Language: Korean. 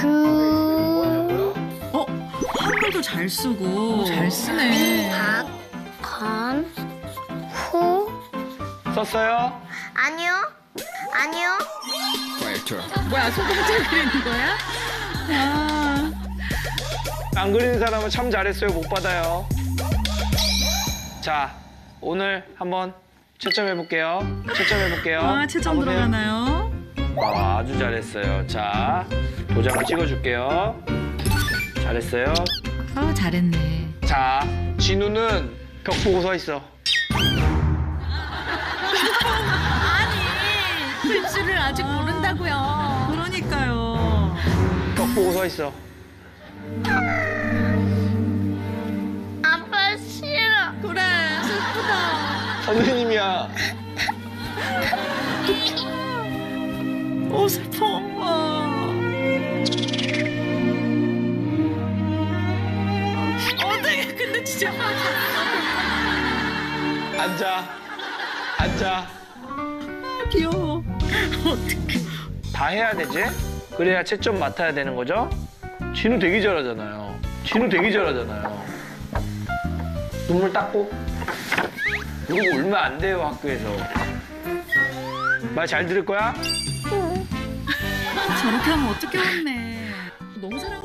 주. 어? 한글도 잘 쓰고. 잘 쓰네. 박건호. 썼어요? 아니요. 아니요. 뭐야, 손가락질 그리는 거야? 아. 안 그리는 사람은 참 잘했어요. 못 받아요. 자, 오늘 한번 채점해볼게요. 채점해볼게요. 아, 채점 가보세요. 들어가나요? 아, 아주 잘했어요. 자, 도장을 찍어줄게요. 잘했어요. 아, 잘했네. 자, 진우는 벽 보고 서 있어. 아니, 글씨를 아직 모른다고요. 그러니까요. 벽 보고 서 있어. 아빠 싫어. 그래, 슬프다. 선생님이야. 오, 슬퍼. 어떡해, 근데 진짜. 앉아. 앉아. 귀여워. 어떡해. 다 해야 되지? 그래야 채점 맡아야 되는 거죠? 진우 되게 잘하잖아요. 진우 되게 잘하잖아요. 눈물 닦고. 그리고 울면 안 돼요, 학교에서. 말 잘 들을 거야? 저렇게 하면 어떻게 왔네. 너무 사랑.